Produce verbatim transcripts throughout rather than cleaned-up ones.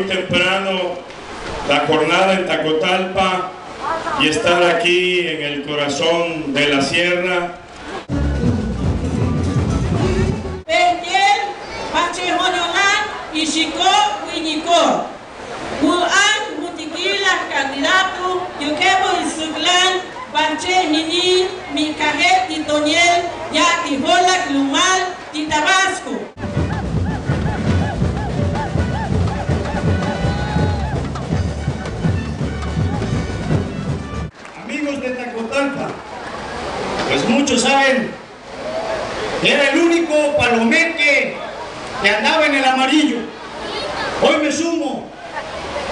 muy temprano la jornada en Tacotalpa y estar aquí en el corazón de la sierra. Y Chico, Huinico, Mulan, Mutiquila, candidato, Yuquebo y Suglán, Banche, Jini, Micajet, Titoniel, Yatijola, Glumal, Titabasco. Amigos de Tacotalpa, pues muchos saben que era el único palomeque que andaba en el amarillo. Hoy me sumo,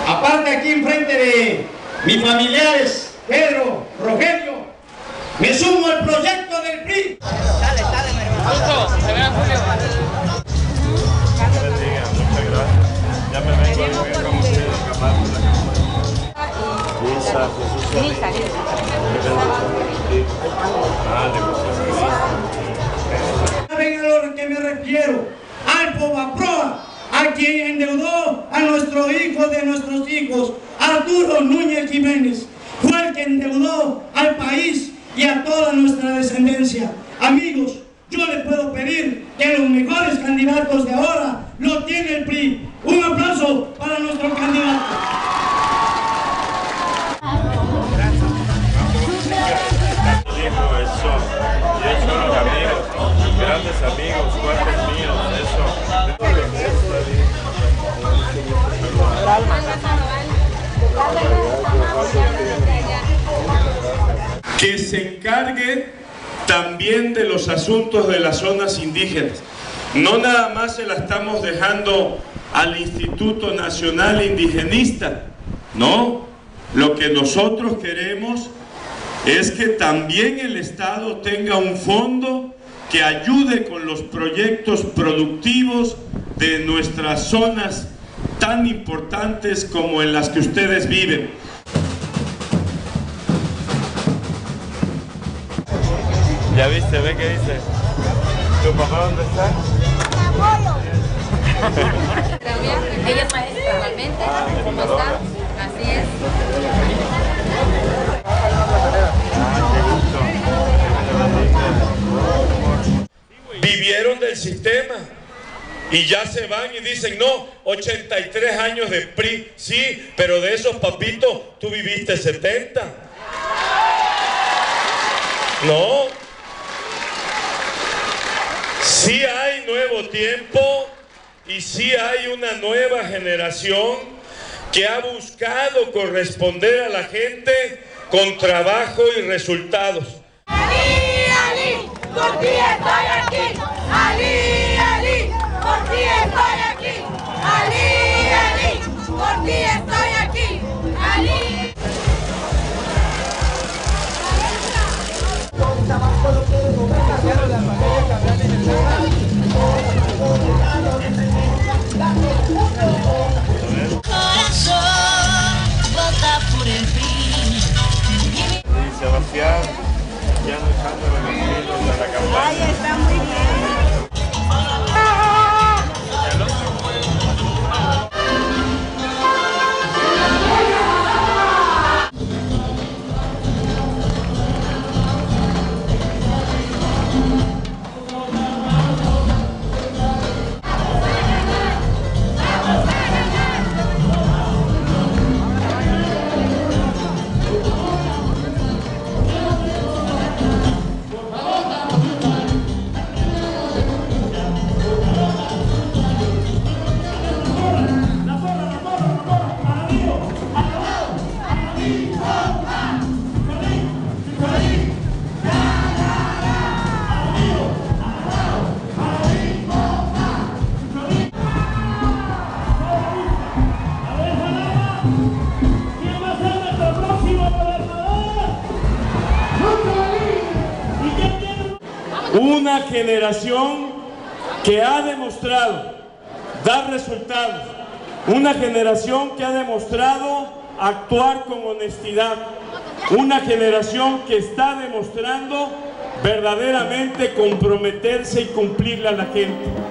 aparte aquí enfrente de mis familiares, Pedro, Rogelio, me sumo al proyecto del P R I. Dale, dale, mi hermano. Se verá, Julio. Dios bendiga, muchas gracias. Ya me vengo a ver con ustedes, capaz. Lisa, Jesús. Lisa, Jesús. ¿Saben a lo que me refiero? Proa, a quien endeudó a nuestro hijo de nuestros hijos, Arturo Núñez Jiménez, fue el que endeudó al país y a toda nuestra descendencia. Amigos, yo les puedo pedir que los mejores candidatos de ahora lo tiene el P R I. Un aplauso para nuestro candidato. Amigos, fuertes míos, eso. Que se encargue también de los asuntos de las zonas indígenas. No nada más se la estamos dejando al Instituto Nacional Indigenista, ¿no? Lo que nosotros queremos es que también el Estado tenga un fondo que ayude con los proyectos productivos de nuestras zonas tan importantes como en las que ustedes viven. Ya viste, ve que dice. ¿Tu papá dónde está? Ella es maestra realmente, ¿cómo está? Así es. Vivieron del sistema y ya se van y dicen, no, ochenta y tres años de P R I, sí, pero de esos papitos tú viviste setenta. No, sí hay nuevo tiempo y sí hay una nueva generación que ha buscado corresponder a la gente con trabajo y resultados. Por ti estoy aquí, Ali, Ali, por ti estoy aquí, Ali, Ali, por ti estoy aquí, Ali. Corazón, vota por el P R I. Y Sebastián, ya no echando la vida. Ay, está muy una generación que ha demostrado dar resultados, una generación que ha demostrado actuar con honestidad, una generación que está demostrando verdaderamente comprometerse y cumplirle a la gente.